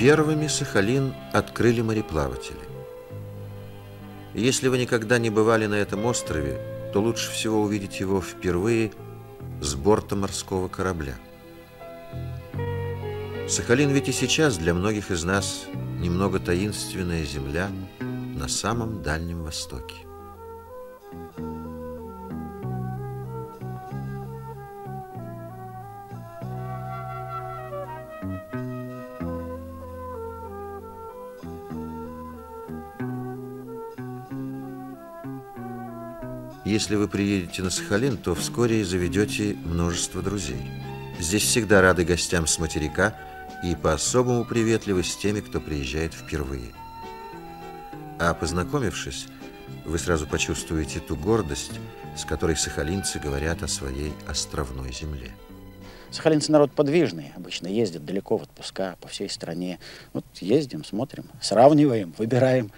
Первыми Сахалин открыли мореплаватели. Если вы никогда не бывали на этом острове, то лучше всего увидеть его впервые с борта морского корабля. Сахалин ведь и сейчас для многих из нас немного таинственная земля на самом Дальнем Востоке. Если вы приедете на Сахалин, то вскоре заведете множество друзей. Здесь всегда рады гостям с материка и по-особому приветливы с теми, кто приезжает впервые. А познакомившись, вы сразу почувствуете ту гордость, с которой сахалинцы говорят о своей островной земле. Сахалинцы народ подвижный, обычно ездят далеко в отпуска по всей стране. Вот ездим, смотрим, сравниваем, выбираем.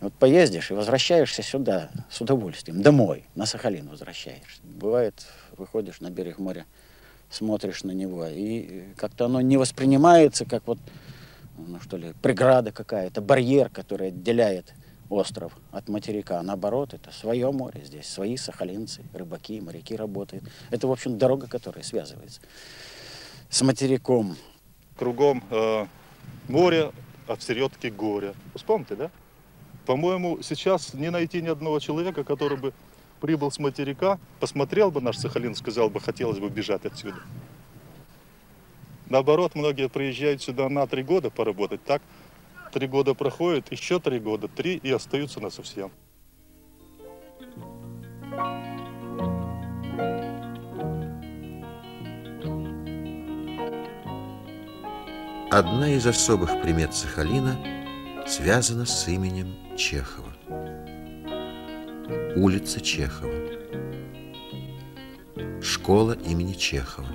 Вот поездишь и возвращаешься сюда с удовольствием, домой, на Сахалин возвращаешься. Бывает, выходишь на берег моря, смотришь на него, и как-то оно не воспринимается как вот, ну что ли, преграда какая-то, барьер, который отделяет остров от материка. Наоборот, это свое море здесь, свои сахалинцы, рыбаки, моряки работают. Это, в общем, дорога, которая связывается с материком. Кругом море, а всередке горе. Вспомните, да? По-моему, сейчас не найти ни одного человека, который бы прибыл с материка, посмотрел бы наш Сахалин, сказал бы, хотелось бы бежать отсюда. Наоборот, многие приезжают сюда на 3 года поработать. Так, 3 года проходят, еще 3 года, 3 и остаются на совсем. Одна из особых примет Сахалина связана с именем Чехова. Улица Чехова. Школа имени Чехова.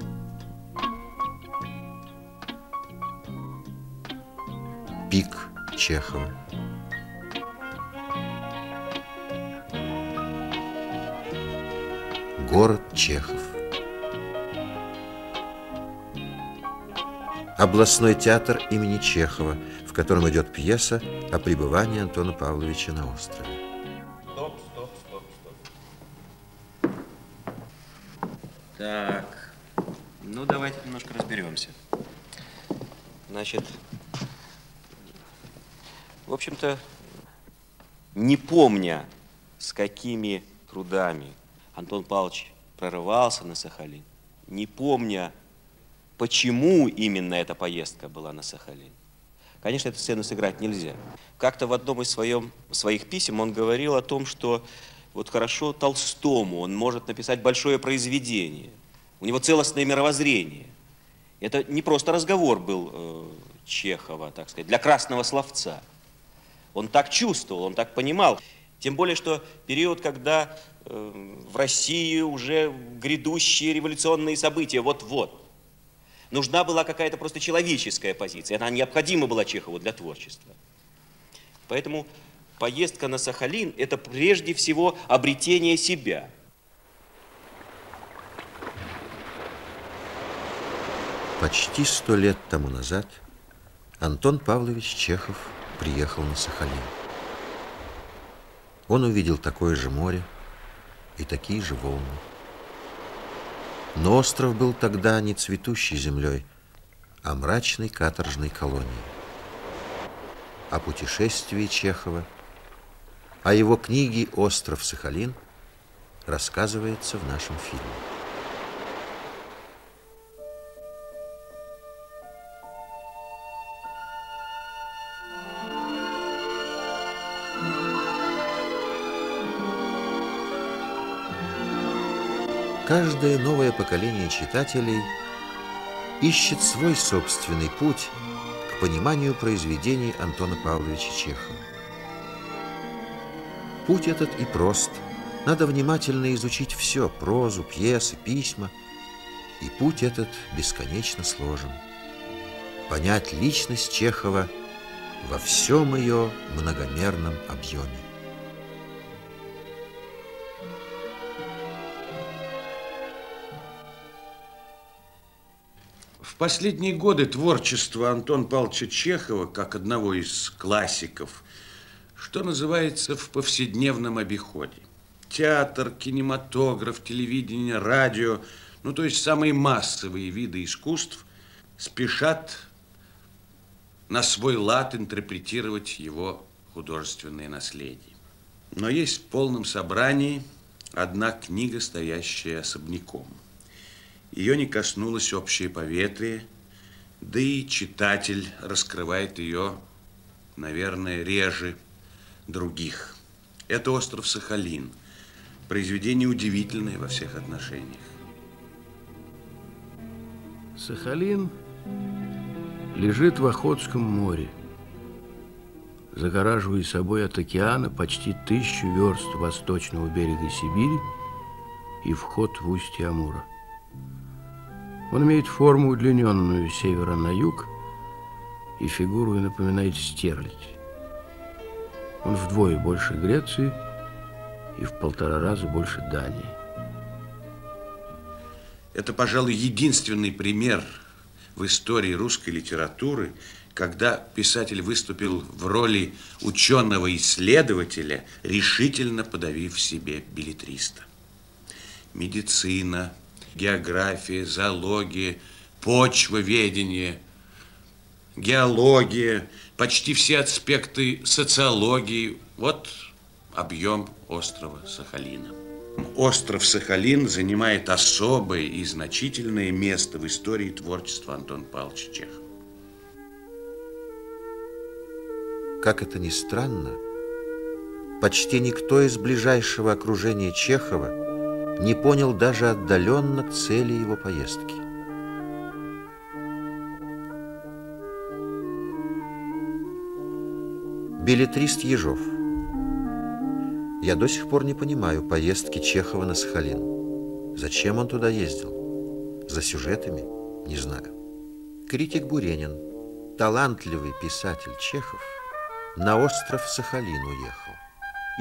Пик Чехова. Город Чехов. Областной театр имени Чехова, в котором идет пьеса о пребывании Антона Павловича на острове. Стоп, стоп, стоп, стоп. Так, ну давайте немножко разберемся. Значит, в общем-то, не помня, с какими трудами Антон Павлович прорывался на Сахалин, не помня, почему именно эта поездка была на Сахалин? Конечно, эту сцену сыграть нельзя. Как-то в одном из своих писем он говорил о том, что вот хорошо Толстому он может написать большое произведение. У него целостное мировоззрение. Это не просто разговор был Чехова, так сказать, для красного словца. Он так чувствовал, он так понимал. Тем более, что период, когда в России уже грядущие революционные события, вот-вот. Нужна была какая-то просто человеческая позиция. Она необходима была Чехову для творчества. Поэтому поездка на Сахалин – это прежде всего обретение себя. Почти 100 лет тому назад Антон Павлович Чехов приехал на Сахалин. Он увидел такое же море и такие же волны. Но остров был тогда не цветущей землей, а мрачной каторжной колонией. О путешествии Чехова, о его книге «Остров Сахалин» рассказывается в нашем фильме. Каждое новое поколение читателей ищет свой собственный путь к пониманию произведений Антона Павловича Чехова. Путь этот и прост. Надо внимательно изучить все – прозу, пьесы, письма. И путь этот бесконечно сложен. Понять личность Чехова во всем ее многомерном объеме. В последние годы творчество Антона Павловича Чехова, как одного из классиков, что называется, в повседневном обиходе. Театр, кинематограф, телевидение, радио, ну, то есть самые массовые виды искусств спешат на свой лад интерпретировать его художественное наследие. Но есть в полном собрании одна книга, стоящая особняком. Ее не коснулось общее поветрие, да и читатель раскрывает ее, наверное, реже других. Это «Остров Сахалин». Произведение удивительное во всех отношениях. Сахалин лежит в Охотском море, загораживая собой от океана почти 1000 верст восточного берега Сибири и вход в устье Амура. Он имеет форму, удлиненную с севера на юг, и фигуру напоминает стерлядь. Он вдвое больше Греции и в 1,5 раза больше Дании. Это, пожалуй, единственный пример в истории русской литературы, когда писатель выступил в роли ученого-исследователя, решительно подавив в себе беллетриста. Медицина, география, зоология, почвоведение, геология, почти все аспекты социологии. Вот объем острова Сахалина. Остров Сахалин занимает особое и значительное место в истории творчества Антона Павловича Чехова. Как это ни странно, почти никто из ближайшего окружения Чехова не понял даже отдаленно цели его поездки. Беллетрист Ежов. Я до сих пор не понимаю поездки Чехова на Сахалин. Зачем он туда ездил? За сюжетами? Не знаю. Критик Буренин, талантливый писатель Чехов, на остров Сахалин уехал.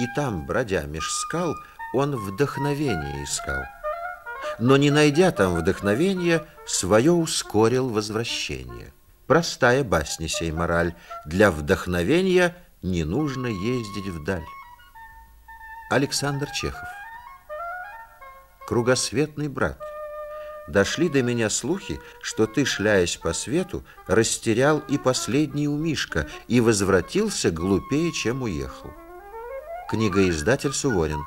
И там, бродя меж скал, он вдохновение искал. Но не найдя там вдохновения, свое ускорил возвращение. Простая басня сей мораль. Для вдохновения не нужно ездить вдаль. Александр Чехов. Кругосветный брат, дошли до меня слухи, что ты, шляясь по свету, растерял и последний умишка и возвратился глупее, чем уехал. Книгоиздатель Суворин.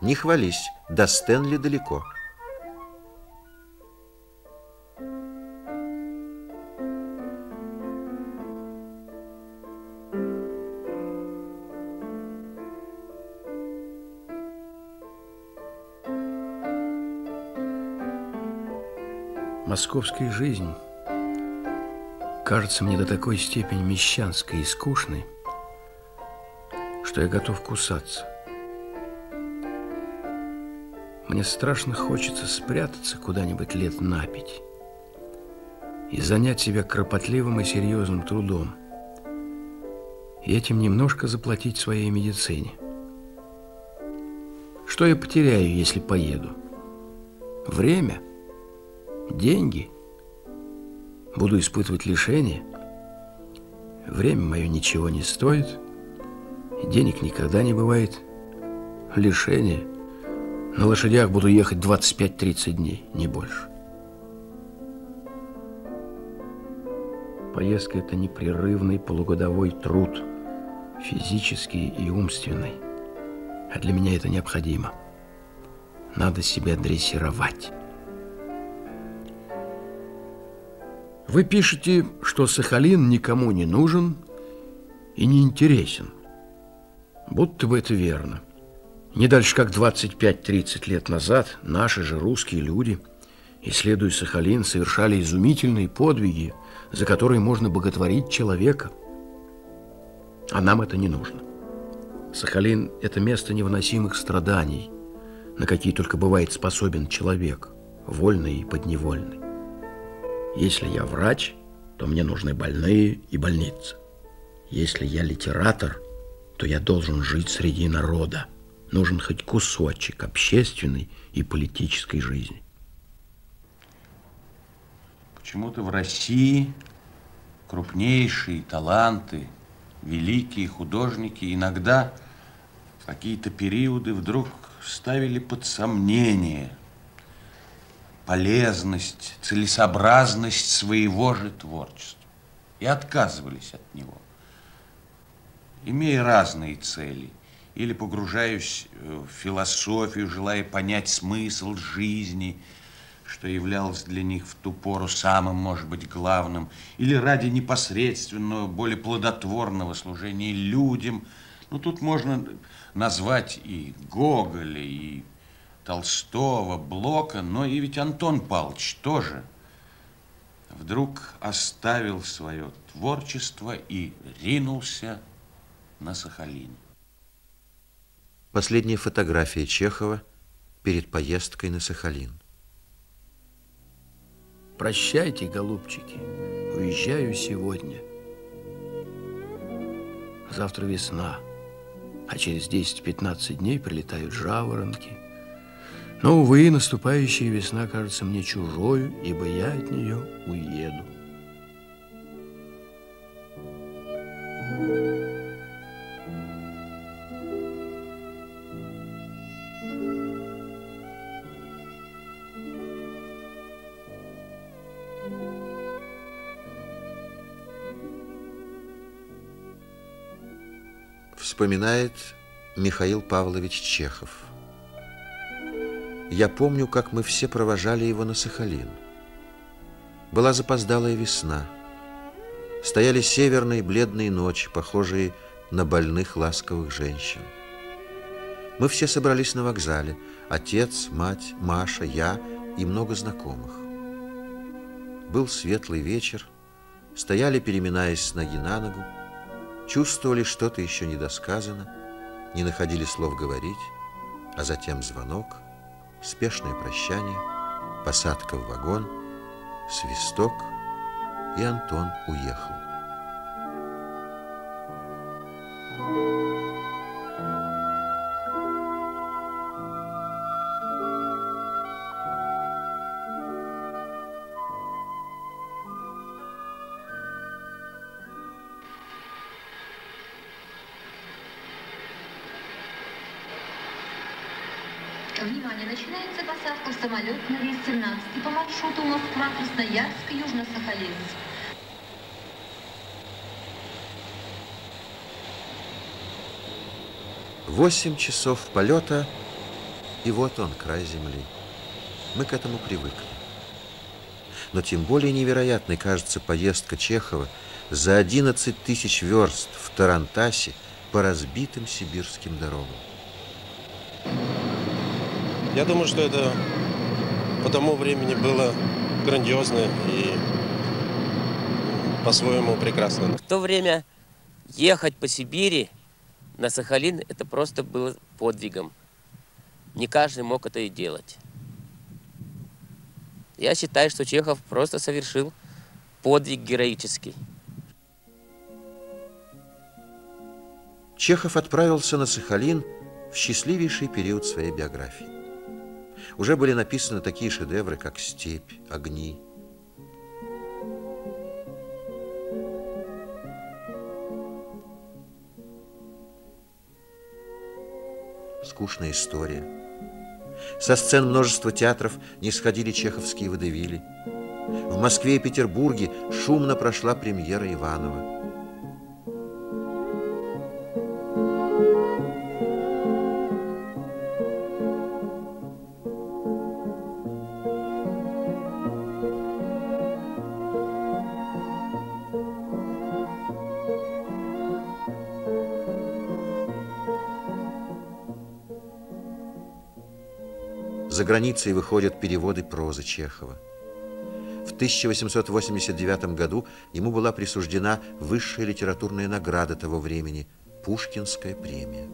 Не хвались, до Стэнли далеко. Московская жизнь кажется мне до такой степени мещанской и скучной, что я готов кусаться. Мне страшно хочется спрятаться куда-нибудь лет на 5 и занять себя кропотливым и серьезным трудом, и этим немножко заплатить своей медицине. Что я потеряю, если поеду? Время? Деньги? Буду испытывать лишения? Время мое ничего не стоит, денег никогда не бывает. Лишения? На лошадях буду ехать 25-30 дней, не больше. Поездка – это непрерывный полугодовой труд, физический и умственный. А для меня это необходимо. Надо себя дрессировать. Вы пишете, что Сахалин никому не нужен и не интересен. Будто бы это верно. Не дальше как 25-30 лет назад наши же русские люди, исследуя Сахалин, совершали изумительные подвиги, за которые можно боготворить человека. А нам это не нужно. Сахалин – это место невыносимых страданий, на какие только бывает способен человек, вольный и подневольный. Если я врач, то мне нужны больные и больницы. Если я литератор, то я должен жить среди народа. Нужен хоть кусочек общественной и политической жизни. Почему-то в России крупнейшие таланты, великие художники иногда в какие-то периоды вдруг ставили под сомнение полезность, целесообразность своего же творчества и отказывались от него, имея разные цели, или погружаясь в философию, желая понять смысл жизни, что являлось для них в ту пору самым, может быть, главным, или ради непосредственного, более плодотворного служения людям. Ну, тут можно назвать и Гоголя, и Толстого, Блока, но и ведь Антон Павлович тоже вдруг оставил свое творчество и ринулся на Сахалин. Последняя фотография Чехова перед поездкой на Сахалин. Прощайте, голубчики, уезжаю сегодня. Завтра весна, а через 10-15 дней прилетают жаворонки. Но, увы, наступающая весна кажется мне чужою, ибо я от нее уеду. Вспоминает Михаил Павлович Чехов. Я помню, как мы все провожали его на Сахалин. Была запоздалая весна. Стояли северные бледные ночи, похожие на больных ласковых женщин. Мы все собрались на вокзале. Отец, мать, Маша, я и много знакомых. Был светлый вечер. Стояли, переминаясь с ноги на ногу. Чувствовали, что-то еще недосказано, не находили слов говорить, а затем звонок, спешное прощание, посадка в вагон, свисток, и Антон уехал. Самолетный рейс 17 по маршруту Москва, Красноярск, Южно-Сахалинск. Восемь часов полета, и вот он, край земли. Мы к этому привыкли. Но тем более невероятной кажется поездка Чехова за 11 000 верст в Тарантасе по разбитым сибирским дорогам. Я думаю, что это по тому времени было грандиозно и по-своему прекрасно. В то время ехать по Сибири на Сахалин, это просто было подвигом. Не каждый мог это и делать. Я считаю, что Чехов просто совершил подвиг героический. Чехов отправился на Сахалин в счастливейший период своей биографии. Уже были написаны такие шедевры, как «Степь», «Огни». «Скучная история». Со сцен множества театров не сходили чеховские водевили. В Москве и Петербурге шумно прошла премьера Иванова. За границей выходят переводы прозы Чехова. В 1889 году ему была присуждена высшая литературная награда того времени – Пушкинская премия.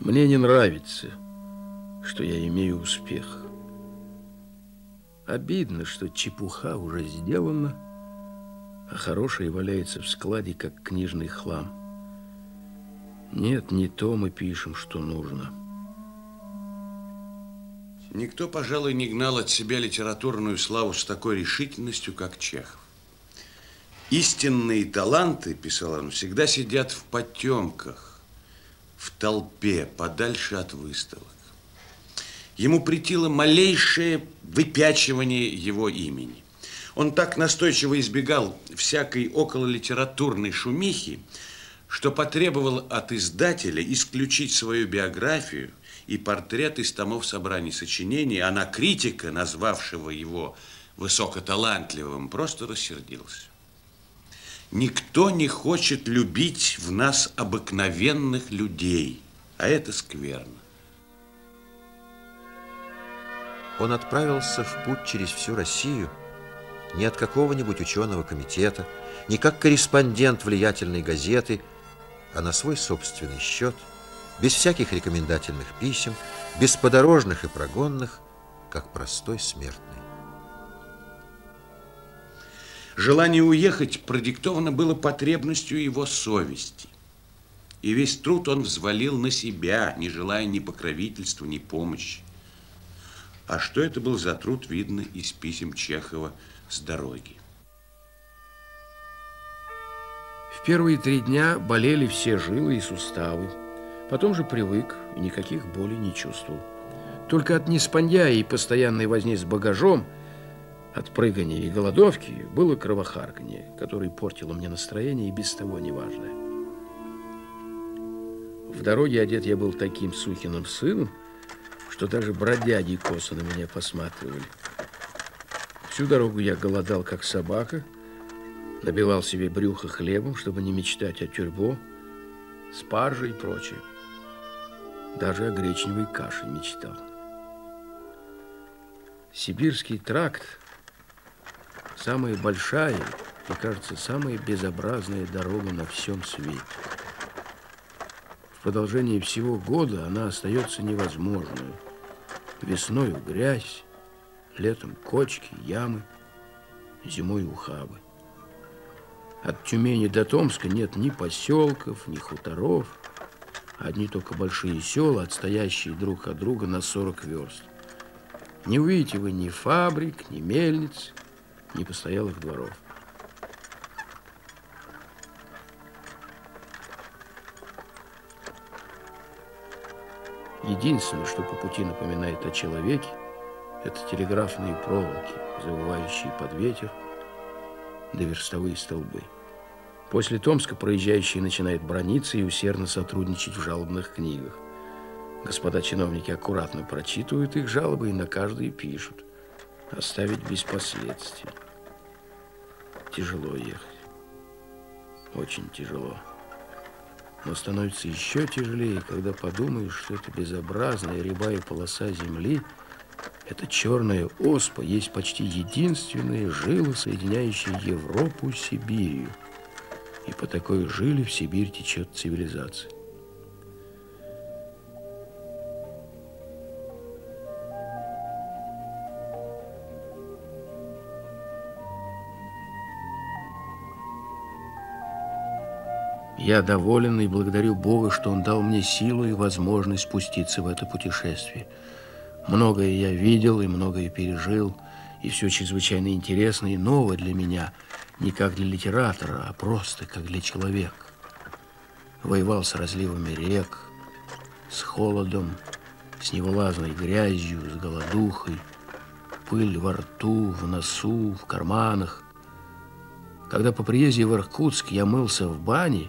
Мне не нравится, что я имею успех. Обидно, что чепуха уже сделана, а хорошее валяется в складе, как книжный хлам. Нет, не то мы пишем, что нужно. Никто, пожалуй, не гнал от себя литературную славу с такой решительностью, как Чехов. «Истинные таланты, – писал он, – всегда сидят в потемках, в толпе, подальше от выставок». Ему претило малейшее выпячивание его имени. Он так настойчиво избегал всякой окололитературной шумихи, что потребовал от издателя исключить свою биографию и портрет из томов собраний сочинений, а на критика, назвавшего его высокоталантливым, просто рассердился. «Никто не хочет любить в нас обыкновенных людей, а это скверно». Он отправился в путь через всю Россию не от какого-нибудь ученого комитета, не как корреспондент влиятельной газеты, а на свой собственный счет, без всяких рекомендательных писем, без подорожных и прогонных, как простой смертный. Желание уехать продиктовано было потребностью его совести. И весь труд он взвалил на себя, не желая ни покровительства, ни помощи. А что это был за труд, видно из писем Чехова с дороги. В первые 3 дня болели все жилы и суставы. Потом же привык и никаких болей не чувствовал. Только от неспанья и постоянной возни с багажом, от прыгания и голодовки было кровохарканье, которое портило мне настроение и без того неважное. В дороге одет я был таким сукиным сыном, что даже бродяги косо на меня посматривали. Всю дорогу я голодал, как собака, набивал себе брюхо хлебом, чтобы не мечтать о тюрьбе, спарже и прочее. Даже о гречневой каше мечтал. Сибирский тракт — самая большая и, кажется, самая безобразная дорога на всем свете. В продолжении всего года она остается невозможной. Весною грязь, летом кочки, ямы, зимой ухабы. От Тюмени до Томска нет ни поселков, ни хуторов, одни только большие села, отстоящие друг от друга на 40 верст. Не увидите вы ни фабрик, ни мельниц, ни постоялых дворов. Единственное, что по пути напоминает о человеке, это телеграфные проволоки, завывающие под ветер, да верстовые столбы. После Томска проезжающие начинают браниться и усердно сотрудничать в жалобных книгах. Господа чиновники аккуратно прочитывают их жалобы и на каждой пишут. Оставить без последствий. Тяжело ехать. Очень тяжело. Но становится еще тяжелее, когда подумаешь, что эта безобразная рябая полоса земли, эта черная оспа, есть почти единственная жила, соединяющая Европу с Сибирью. И по такой жиле в Сибирь течет цивилизация. Я доволен и благодарю Бога, что Он дал мне силу и возможность спуститься в это путешествие. Многое я видел и многое пережил, и все чрезвычайно интересно и новое для меня, не как для литератора, а просто как для человека. Воевал с разливами рек, с холодом, с невылазной грязью, с голодухой, пыль во рту, в носу, в карманах. Когда по приезде в Иркутск я мылся в бане,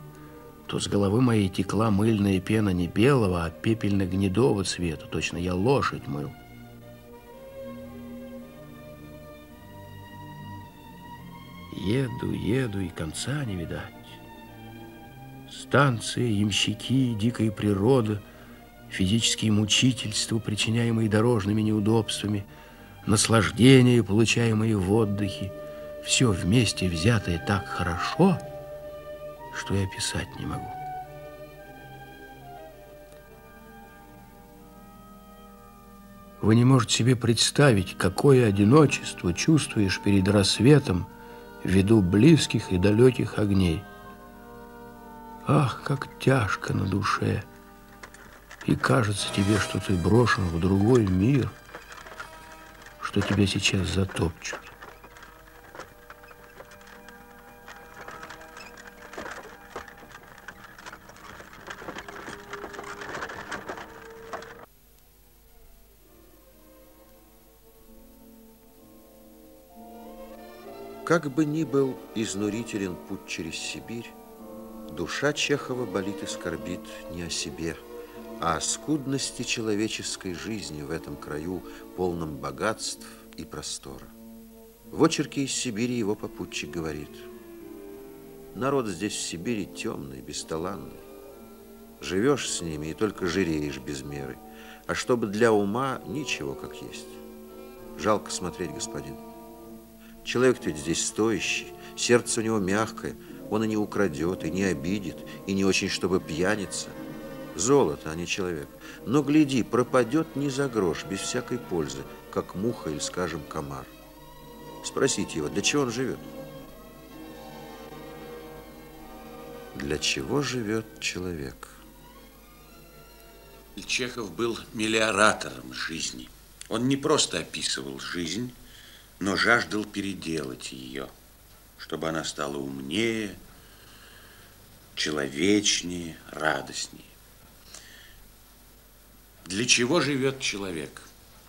то с головы моей текла мыльная пена не белого, а пепельно-гнедого цвета. Точно я лошадь мыл. Еду, еду, и конца не видать. Станции, ямщики, дикая природа, физические мучительства, причиняемые дорожными неудобствами, наслаждения, получаемые в отдыхе, все вместе взятое так хорошо, что я писать не могу. Вы не можете себе представить, какое одиночество чувствуешь перед рассветом в виду близких и далеких огней. Ах, как тяжко на душе! И кажется тебе, что ты брошен в другой мир, что тебя сейчас затопчут. Как бы ни был изнурителен путь через Сибирь, душа Чехова болит и скорбит не о себе, а о скудности человеческой жизни в этом краю, полном богатств и простора. В очерке из Сибири его попутчик говорит: народ здесь в Сибири темный, бесталанный. Живешь с ними и только жиреешь без меры, а чтобы для ума ничего как есть. Жалко смотреть, господин. Человек ведь здесь стоящий, сердце у него мягкое, он и не украдет, и не обидит, и не очень, чтобы пьяница. Золото, а не человек. Но, гляди, пропадет не за грош, без всякой пользы, как муха или, скажем, комар. Спросите его, для чего он живет? Для чего живет человек? И Чехов был мелиоратором жизни. Он не просто описывал жизнь, но жаждал переделать ее, чтобы она стала умнее, человечнее, радостнее. Для чего живет человек?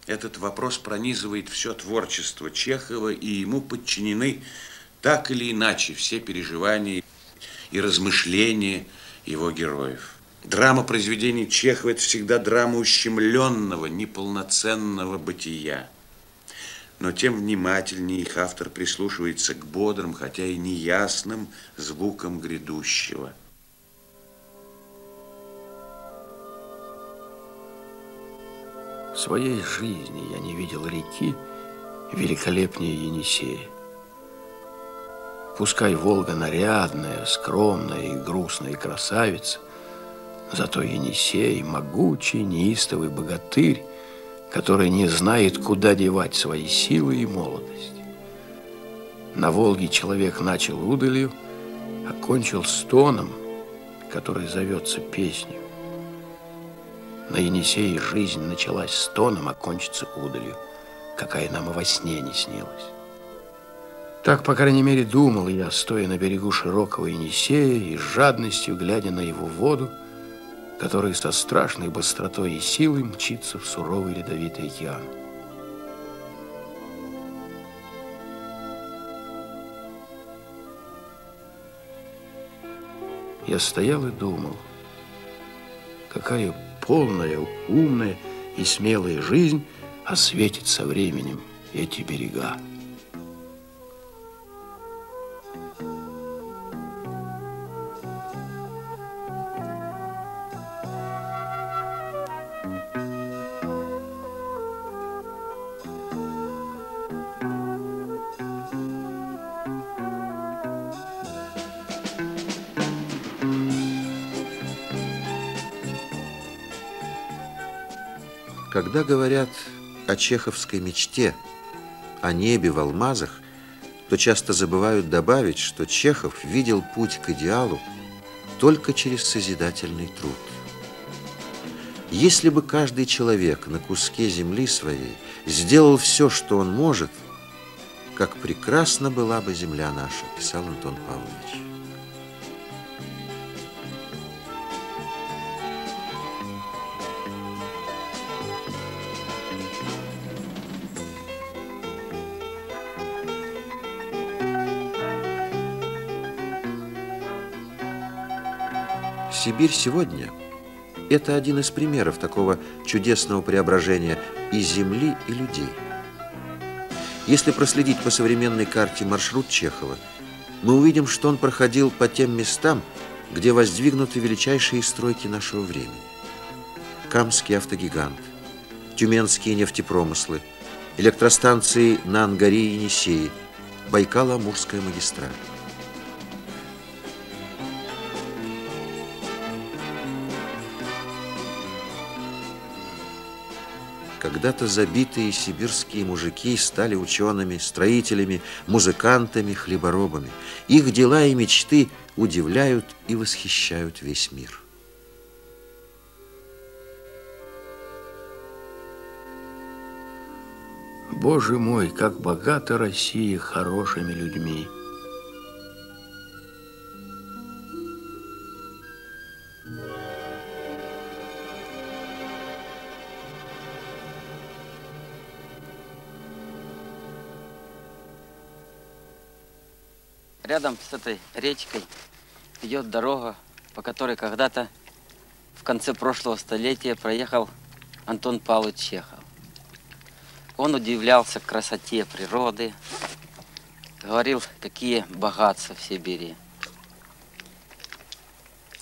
Этот вопрос пронизывает все творчество Чехова, и ему подчинены так или иначе все переживания и размышления его героев. Драма произведений Чехова – это всегда драма ущемленного, неполноценного бытия. Но тем внимательнее их автор прислушивается к бодрым, хотя и неясным звукам грядущего. В своей жизни я не видел реки великолепнее Енисея. Пускай Волга нарядная, скромная и грустная красавица, зато Енисей – могучий, неистовый богатырь, который не знает, куда девать свои силы и молодость. На Волге человек начал удалью, а кончил стоном, который зовется песнью. На Енисее жизнь началась стоном, а кончится удалью, какая нам и во сне не снилась. Так, по крайней мере, думал я, стоя на берегу широкого Енисея и с жадностью глядя на его воду, который со страшной быстротой и силой мчится в суровый ледовитый океан. Я стоял и думал, какая полная, умная и смелая жизнь осветит со временем эти берега. Когда говорят о чеховской мечте, о небе в алмазах, то часто забывают добавить, что Чехов видел путь к идеалу только через созидательный труд. Если бы каждый человек на куске земли своей сделал все, что он может, как прекрасна была бы земля наша, писал Антон Павлович. Сибирь сегодня – это один из примеров такого чудесного преображения и земли, и людей. Если проследить по современной карте маршрут Чехова, мы увидим, что он проходил по тем местам, где воздвигнуты величайшие стройки нашего времени. Камский автогигант, тюменские нефтепромыслы, электростанции на Ангаре и Енисее, Байкало-Амурская магистраль. Когда-то забитые сибирские мужики стали учеными, строителями, музыкантами, хлеборобами. Их дела и мечты удивляют и восхищают весь мир. Боже мой, как богата Россия хорошими людьми! Рядом с этой речкой идет дорога, по которой когда-то в конце прошлого столетия проехал Антон Павлович Чехов. Он удивлялся красоте природы, говорил, какие богатства в Сибири.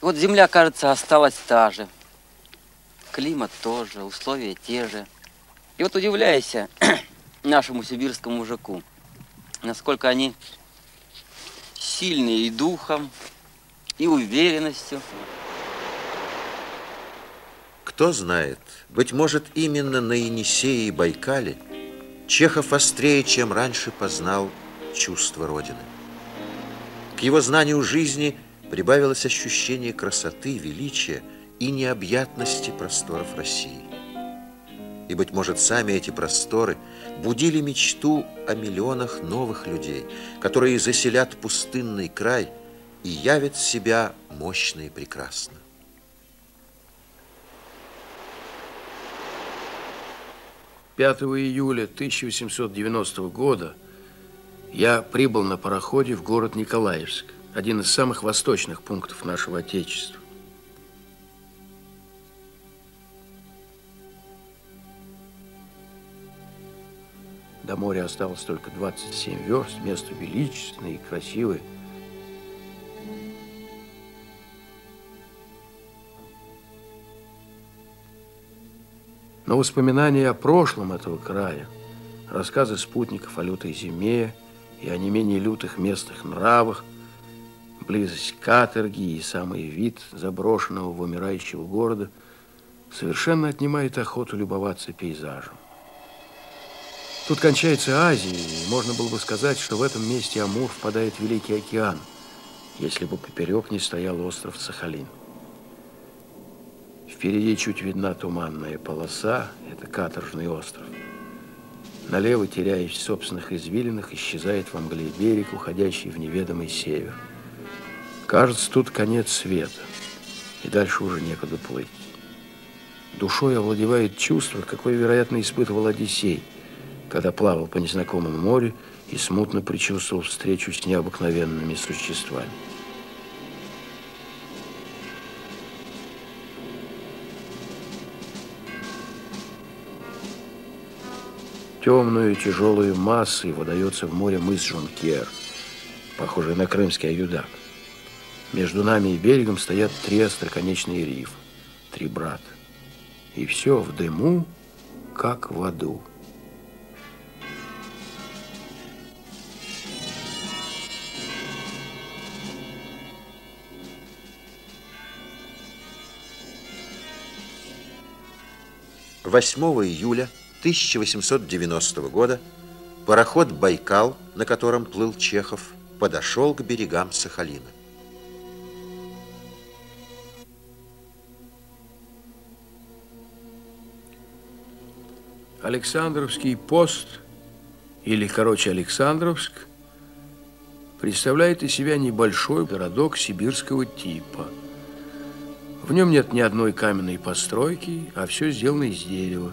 Вот земля, кажется, осталась та же, климат тоже, условия те же. И вот удивляйся нашему сибирскому мужику, насколько они сильные и духом, и уверенностью. Кто знает, быть может, именно на Енисее и Байкале Чехов острее, чем раньше, познал чувство Родины. К его знанию жизни прибавилось ощущение красоты, величия и необъятности просторов России. И, быть может, сами эти просторы будили мечту о миллионах новых людей, которые заселят пустынный край и явят себя мощно и прекрасно. – 5 июля 1890 года я прибыл на пароходе в город Николаевск, один из самых восточных пунктов нашего Отечества. До моря осталось только 27 верст, место величественное и красивое. Но воспоминания о прошлом этого края, рассказы спутников о лютой зиме и о не менее лютых местных нравах, близость каторги и самый вид заброшенного в умирающего города совершенно отнимает охоту любоваться пейзажем. Тут кончается Азия, и можно было бы сказать, что в этом месте Амур впадает в Великий океан, если бы поперек не стоял остров Сахалин. Впереди чуть видна туманная полоса, это каторжный остров. Налево, теряясь в собственных извилинах, исчезает во мгле берег, уходящий в неведомый север. Кажется, тут конец света, и дальше уже некуда плыть. Душой овладевает чувство, какое, вероятно, испытывал Одиссей, когда плавал по незнакомому морю и смутно предчувствовал встречу с необыкновенными существами. Темную тяжелую массой выдается в море мыс Жункер, похожий на крымский аюдак. Между нами и берегом стоят три остроконечные рифа, три брата. И все в дыму, как в аду. Восьмого июля 1890 года пароход «Байкал», на котором плыл Чехов, подошел к берегам Сахалина. Александровский пост, или, короче, Александровск, представляет из себя небольшой городок сибирского типа. В нем нет ни одной каменной постройки, а все сделано из дерева.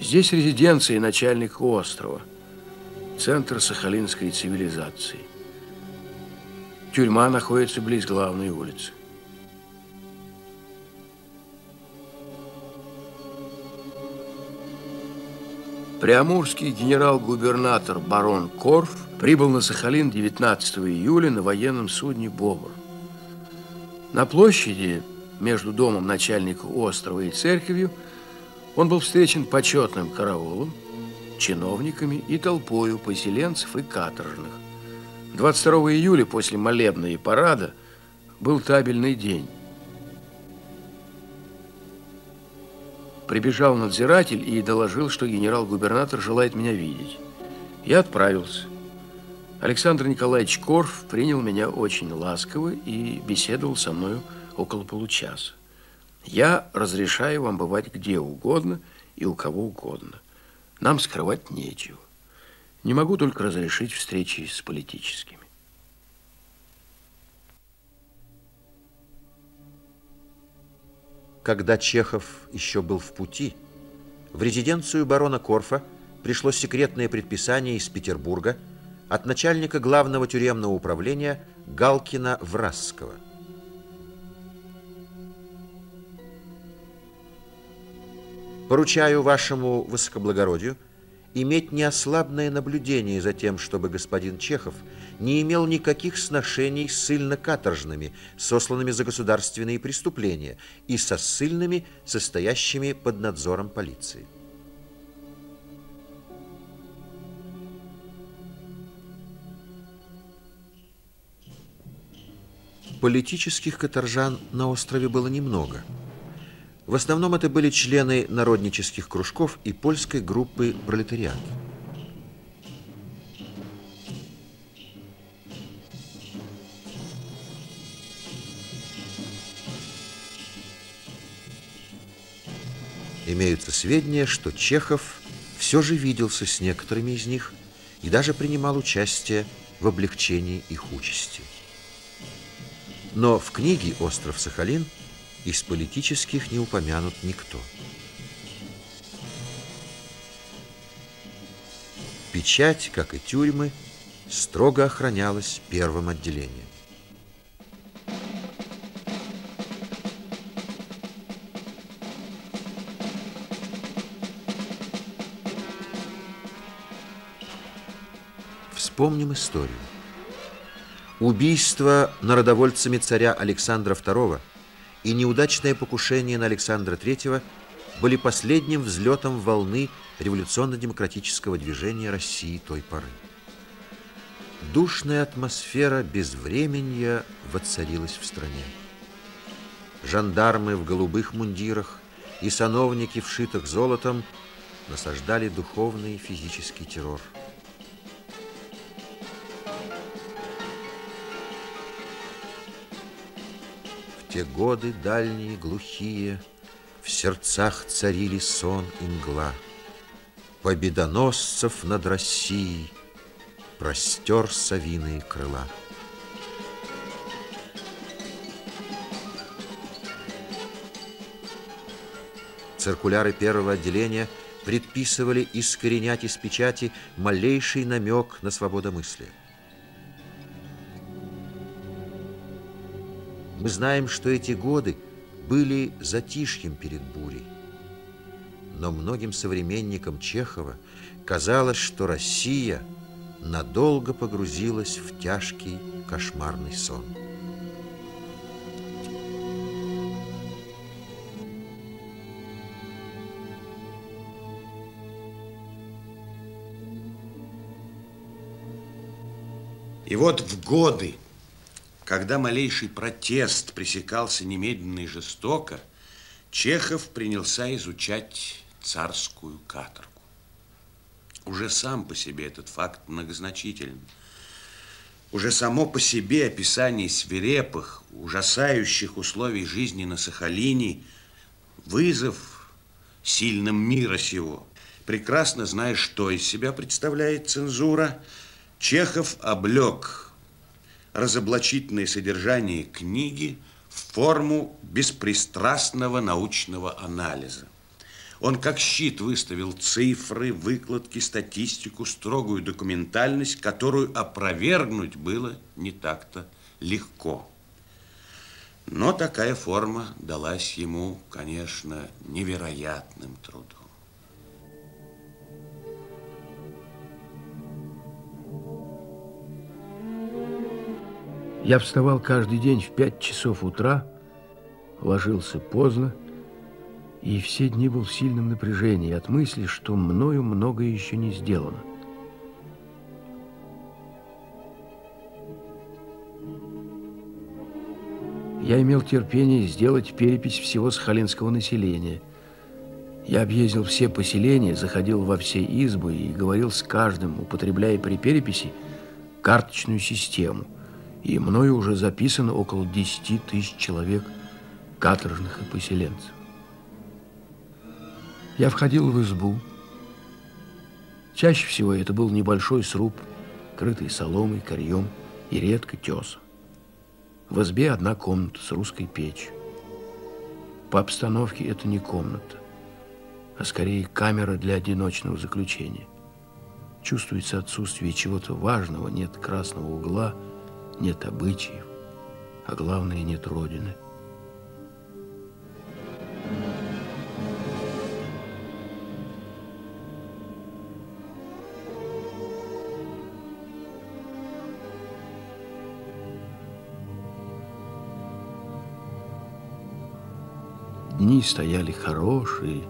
Здесь резиденция начальника острова, центр сахалинской цивилизации. Тюрьма находится близ главной улицы. Приамурский генерал-губернатор барон Корф прибыл на Сахалин 19 июля на военном судне «Бобр». На площади между домом начальника острова и церковью он был встречен почетным караулом, чиновниками и толпою поселенцев и каторжных. 22 июля после молебна и парада был табельный день. Прибежал надзиратель и доложил, что генерал-губернатор желает меня видеть. Я отправился. Александр Николаевич Корф принял меня очень ласково и беседовал со мною около получаса. Я разрешаю вам бывать где угодно и у кого угодно. Нам скрывать нечего. Не могу только разрешить встречи с политическими. Когда Чехов еще был в пути, в резиденцию барона Корфа пришло секретное предписание из Петербурга от начальника главного тюремного управления Галкина-Вразского. Поручаю вашему высокоблагородию иметь неослабное наблюдение за тем, чтобы господин Чехов не имел никаких сношений с ссыльно-каторжными, сосланными за государственные преступления, и со ссыльными, состоящими под надзором полиции. Политических каторжан на острове было немного. В основном это были члены народнических кружков и польской группы «Пролетариат». Имеются сведения, что Чехов все же виделся с некоторыми из них и даже принимал участие в облегчении их участи. Но в книге «Остров Сахалин» из политических не упомянут никто. Печать, как и тюрьмы, строго охранялась первым отделением. Вспомним историю. Убийство народовольцами царя Александра II и неудачное покушение на Александра III были последним взлетом волны революционно-демократического движения России той поры. Душная атмосфера безвременья воцарилась в стране. Жандармы в голубых мундирах и сановники, вшитых золотом, насаждали духовный и физический террор. Те годы дальние, глухие, в сердцах царили сон и мгла. Победоносцев над Россией простер совиные крыла. Циркуляры первого отделения предписывали искоренять из печати малейший намек на свободомыслие. Мы знаем, что эти годы были затишьем перед бурей. Но многим современникам Чехова казалось, что Россия надолго погрузилась в тяжкий кошмарный сон. И вот в годы, когда малейший протест пресекался немедленно и жестоко, Чехов принялся изучать царскую каторгу. Уже сам по себе этот факт многозначителен. Уже само по себе описание свирепых, ужасающих условий жизни на Сахалине – вызов сильным мира сего. Прекрасно зная, что из себя представляет цензура, Чехов облёк разоблачительное содержание книги в форму беспристрастного научного анализа. Он как щит выставил цифры, выкладки, статистику, строгую документальность, которую опровергнуть было не так-то легко. Но такая форма далась ему, конечно, невероятным трудом. Я вставал каждый день в 5 часов утра, ложился поздно, и все дни был в сильном напряжении от мысли, что мною многое еще не сделано. Я имел терпение сделать перепись всего сахалинского населения. Я объездил все поселения, заходил во все избы и говорил с каждым, употребляя при переписи карточную систему, и мною уже записано около 10 тысяч человек, каторжных и поселенцев. Я входил в избу. Чаще всего это был небольшой сруб, крытый соломой, корьем и редко тесом. В избе одна комната с русской печью. По обстановке это не комната, а скорее камера для одиночного заключения. Чувствуется отсутствие чего-то важного, нет красного угла, нет обычаев, а главное, нет родины. Дни стояли хорошие,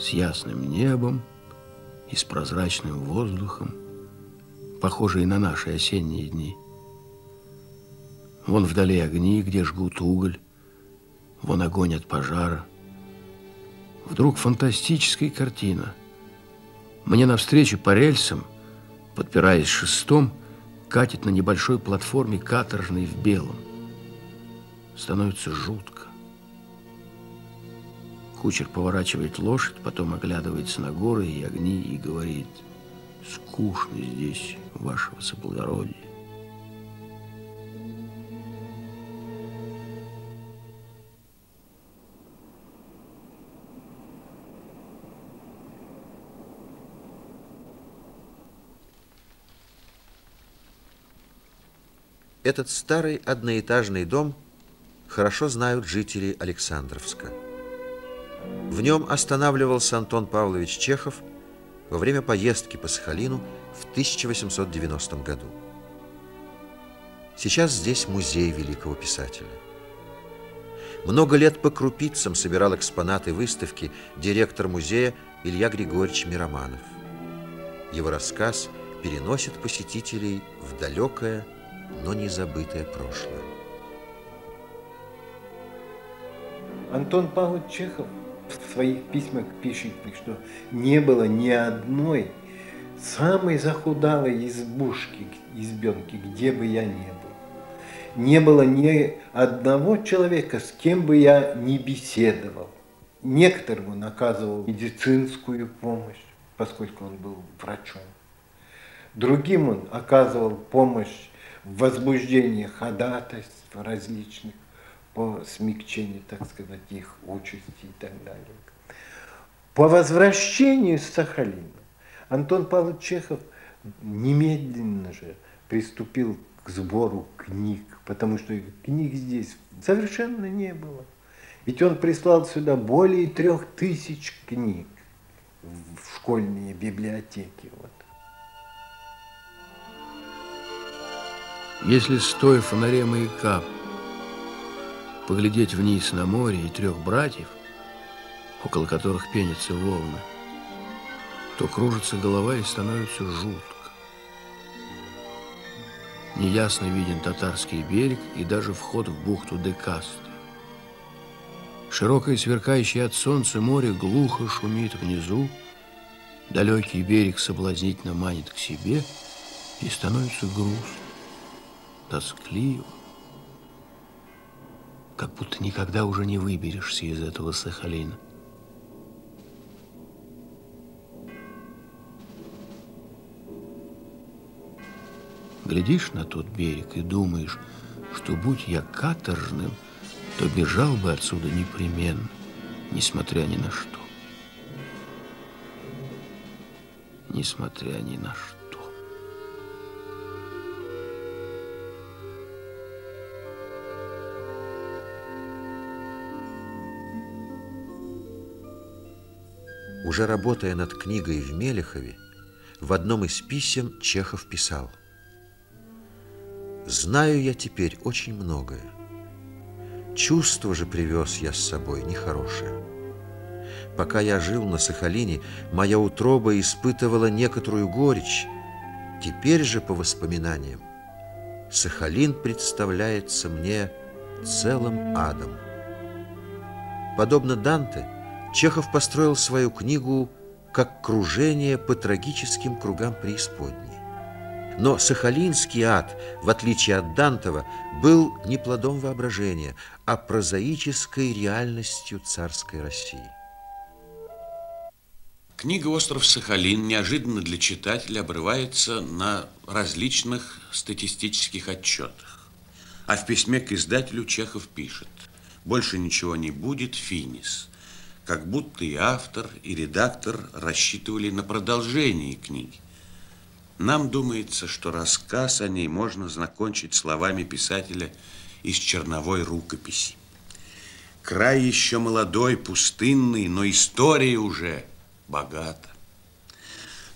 с ясным небом и с прозрачным воздухом, похожие на наши осенние дни. Вон вдали огни, где жгут уголь, вон огонь от пожара. Вдруг фантастическая картина. Мне навстречу по рельсам, подпираясь шестом, катит на небольшой платформе каторжный в белом. Становится жутко. Кучер поворачивает лошадь, потом оглядывается на горы и огни и говорит: «Скучно здесь, ваше высокоблагородие». Этот старый одноэтажный дом хорошо знают жители Александровска. В нем останавливался Антон Павлович Чехов во время поездки по Сахалину в 1890 году. Сейчас здесь музей великого писателя. Много лет по крупицам собирал экспонаты выставки директор музея Илья Григорьевич Мироманов. Его рассказ переносит посетителей в далекое, но незабытое прошлое. Антон Павлович Чехов в своих письмах пишет, что не было ни одной самой захудалой избушки, избенки, где бы я ни был. Не было ни одного человека, с кем бы я ни беседовал. Некоторому наказывал медицинскую помощь, поскольку он был врачом. Другим он оказывал помощь в возбуждении ходатайств различных по смягчению, так сказать, их участи и так далее. По возвращению с Сахалина Антон Павлович Чехов немедленно же приступил к сбору книг, потому что книг здесь совершенно не было. Ведь он прислал сюда более 3000 книг в школьные библиотеки. Вот. Если стоя в фонаре маяка поглядеть вниз на море и трех братьев, около которых пенятся волны, то кружится голова и становится жутко. Неясно виден татарский берег и даже вход в бухту Декасты. Широкое, сверкающее от солнца море глухо шумит внизу, далекий берег соблазнительно манит к себе, и становится грустно, тоскливо, как будто никогда уже не выберешься из этого Сахалина. Глядишь на тот берег и думаешь, что будь я каторжным, то бежал бы отсюда непременно, несмотря ни на что. Несмотря ни на что. Уже работая над книгой в Мелехове, в одном из писем Чехов писал: «Знаю я теперь очень многое. Чувство же привез я с собой нехорошее. Пока я жил на Сахалине, моя утроба испытывала некоторую горечь. Теперь же, по воспоминаниям, Сахалин представляется мне целым адом». Подобно Данте, Чехов построил свою книгу как кружение по трагическим кругам преисподней. Но сахалинский ад, в отличие от Дантова, был не плодом воображения, а прозаической реальностью царской России. Книга «Остров Сахалин» неожиданно для читателя обрывается на различных статистических отчетах. А в письме к издателю Чехов пишет: «Больше ничего не будет, финис». Как будто и автор, и редактор рассчитывали на продолжение книги. Нам думается, что рассказ о ней можно закончить словами писателя из черновой рукописи. Край еще молодой, пустынный, но история уже богата.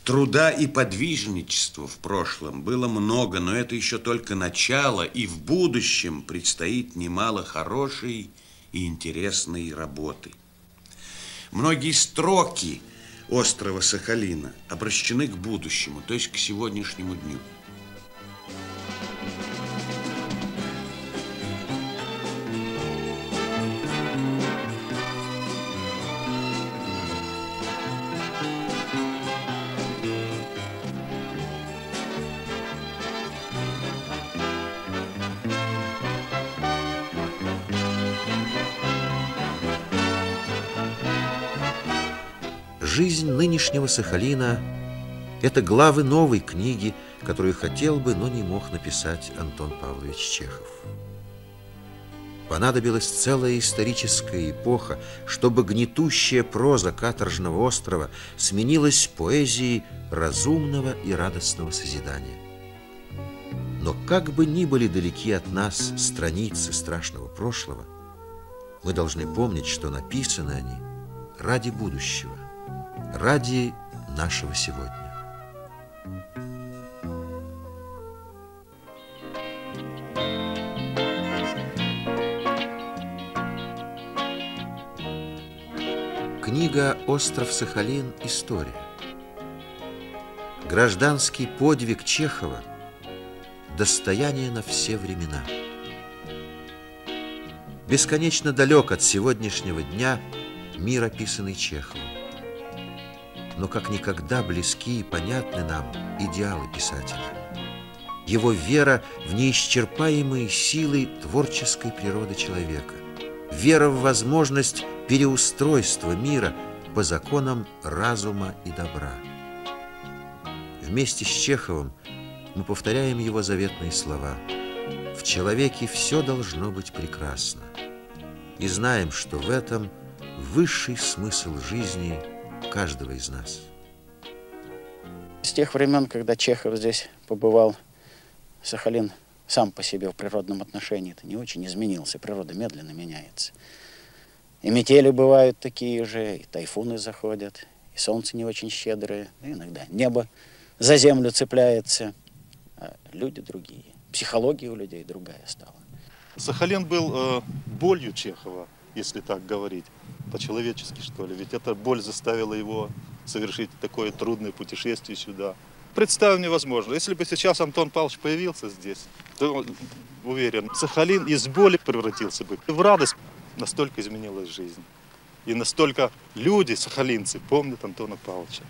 Труда и подвижничества в прошлом было много, но это еще только начало, и в будущем предстоит немало хорошей и интересной работы. Многие строки острова Сахалина обращены к будущему, то есть к сегодняшнему дню. Жизнь нынешнего Сахалина – это главы новой книги, которую хотел бы, но не мог написать Антон Павлович Чехов. Понадобилась целая историческая эпоха, чтобы гнетущая проза каторжного острова сменилась поэзией разумного и радостного созидания. Но как бы ни были далеки от нас страницы страшного прошлого, мы должны помнить, что написаны они ради будущего. Ради нашего сегодня. Книга «Остров Сахалин. История». Гражданский подвиг Чехова – достояние на все времена. Бесконечно далек от сегодняшнего дня мир, описанный Чеховым. Но как никогда близки и понятны нам идеалы писателя. Его вера в неисчерпаемые силы творческой природы человека. Вера в возможность переустройства мира по законам разума и добра. Вместе с Чеховым мы повторяем его заветные слова. В человеке все должно быть прекрасно. И знаем, что в этом высший смысл жизни – каждого из нас. С тех времен, когда Чехов здесь побывал, Сахалин сам по себе в природном отношении это не очень изменился. Природа медленно меняется. И метели бывают такие же, и тайфуны заходят, и солнце не очень щедрое, и иногда небо за землю цепляется. А люди другие. Психология у людей другая стала. Сахалин был болью Чехова, если так говорить, по-человечески, что ли. Ведь эта боль заставила его совершить такое трудное путешествие сюда. Представить невозможно. Если бы сейчас Антон Павлович появился здесь, то, уверен, Сахалин из боли превратился бы в радость. Настолько изменилась жизнь. И настолько люди, сахалинцы, помнят Антона Павловича.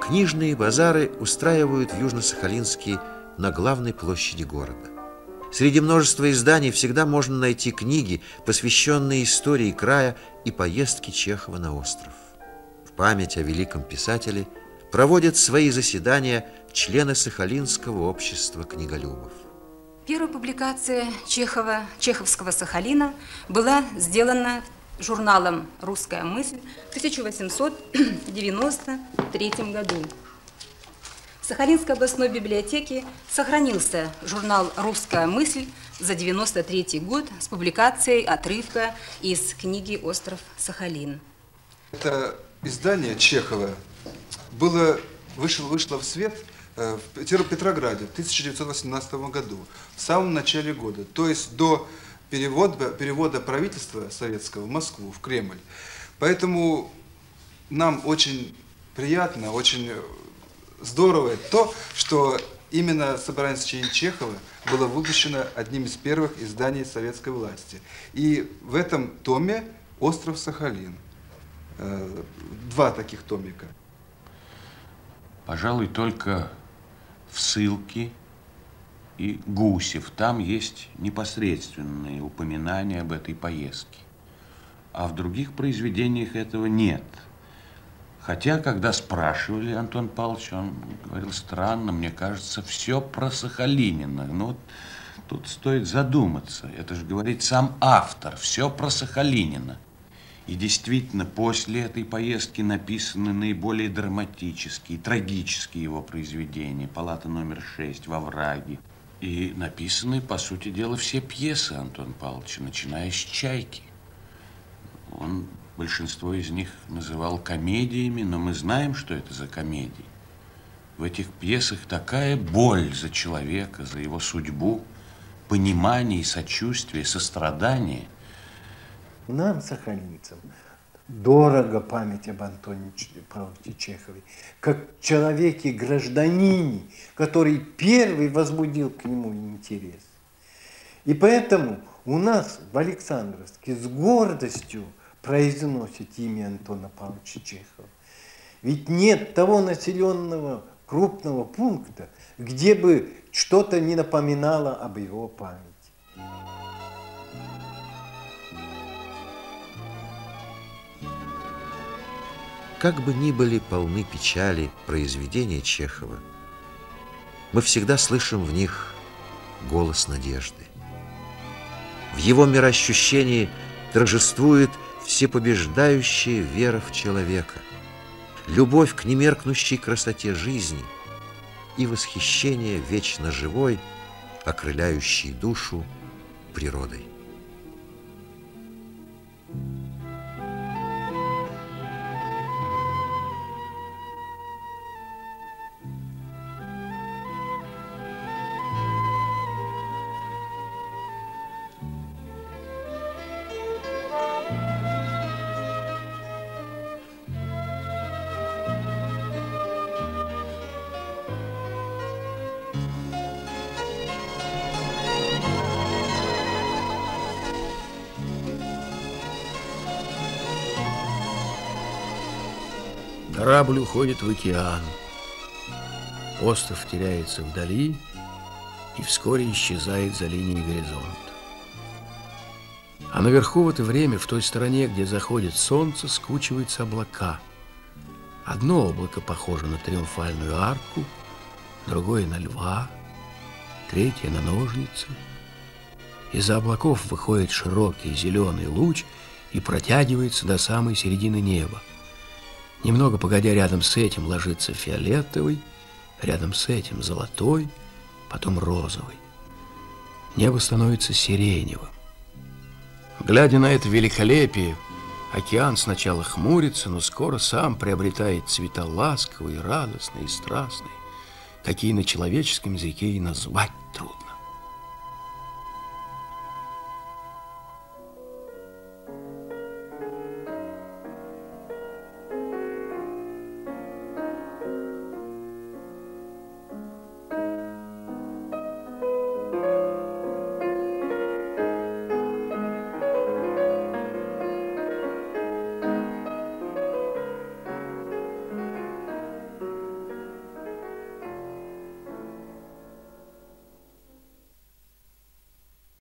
Книжные базары устраивают в Южно-Сахалинске на главной площади города. Среди множества изданий всегда можно найти книги, посвященные истории края и поездке Чехова на остров. В память о великом писателе проводят свои заседания члены Сахалинского общества книголюбов. Первая публикация Чехова, чеховского Сахалина была сделана журналом «Русская мысль» в 1893 году. В Сахалинской областной библиотеке сохранился журнал «Русская мысль» за 1993 год с публикацией отрывка из книги «Остров Сахалин». Это издание Чехова вышло в свет в Петрограде в 1918 году, в самом начале года, то есть до перевода правительства советского в Москву, в Кремль. Поэтому нам очень приятно, очень... здорово то, что именно собрание сочинений Чехова было выпущено одним из первых изданий советской власти. И в этом томе «Остров Сахалин». Два таких томика. Пожалуй, только в ссылке и Гусев. Там есть непосредственные упоминания об этой поездке. А в других произведениях этого нет. Хотя, когда спрашивали Антон Павлович, он говорил, странно, мне кажется, все про Сахалинина. Но вот тут стоит задуматься. Это же говорит сам автор, все про Сахалинина. И действительно, после этой поездки написаны наиболее драматические, трагические его произведения. «Палата номер 6», «Во враге». И написаны, по сути дела, все пьесы Антона Павловича, начиная с «Чайки». Он большинство из них называл комедиями, но мы знаем, что это за комедии. В этих пьесах такая боль за человека, за его судьбу, понимание, сочувствие, сострадание. Нам, сахалинцам, дорого память об Антоне Павловиче Чехове, как человеке-гражданине, который первый возбудил к нему интерес. И поэтому у нас в Александровске с гордостью произносит имя Антона Павловича Чехова. Ведь нет того населенного крупного пункта, где бы что-то не напоминало об его памяти. Как бы ни были полны печали произведения Чехова, мы всегда слышим в них голос надежды. В его мироощущении торжествует всепобеждающая вера в человека, любовь к немеркнущей красоте жизни и восхищение вечно живой, окрыляющей душу природой. Корабль уходит в океан, остров теряется вдали и вскоре исчезает за линией горизонта. А наверху в это время, в той стороне, где заходит солнце, скучиваются облака. Одно облако похоже на триумфальную арку, другое на льва, третье на ножницы. Из-за облаков выходит широкий зеленый луч и протягивается до самой середины неба. Немного погодя, рядом с этим ложится фиолетовый, рядом с этим золотой, потом розовый. Небо становится сиреневым. Глядя на это великолепие, океан сначала хмурится, но скоро сам приобретает цвета ласковые, радостные и страстные, какие на человеческом языке и назвать трудно.